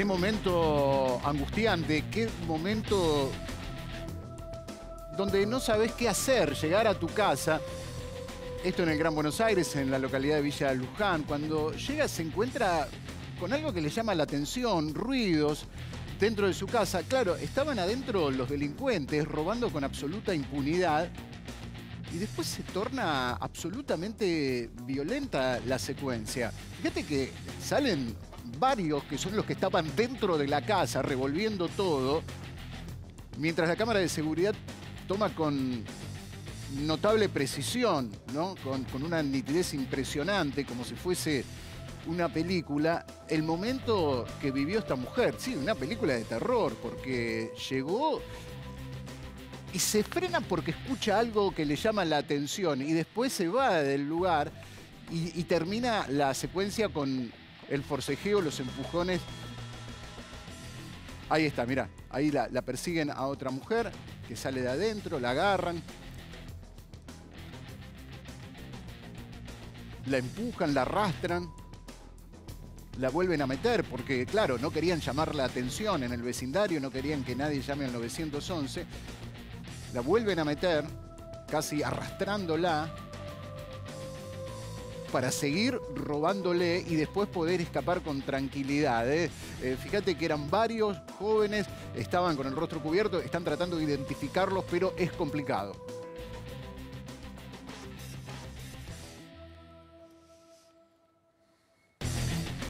Qué momento angustiante, qué momento donde no sabés qué hacer, llegar a tu casa. Esto en el Gran Buenos Aires, en la localidad de Villa Luján. Cuando llega se encuentra con algo que le llama la atención, ruidos dentro de su casa. Claro, estaban adentro los delincuentes robando con absoluta impunidad y después se torna absolutamente violenta la secuencia. Fíjate que salen varios que son los que estaban dentro de la casa revolviendo todo, mientras la cámara de seguridad toma con notable precisión, ¿no? Con una nitidez impresionante, como si fuese una película, el momento que vivió esta mujer. Sí, una película de terror, porque llegó y se frena porque escucha algo que le llama la atención y después se va del lugar y termina la secuencia con el forcejeo, los empujones. Ahí está, mirá, ahí la persiguen a otra mujer que sale de adentro, la agarran, la empujan, la arrastran, la vuelven a meter porque, claro, no querían llamar la atención en el vecindario, no querían que nadie llame al 911. La vuelven a meter, casi arrastrándola, para seguir robándole y después poder escapar con tranquilidad, ¿eh? Fíjate que eran varios jóvenes, estaban con el rostro cubierto, están tratando de identificarlos, pero es complicado.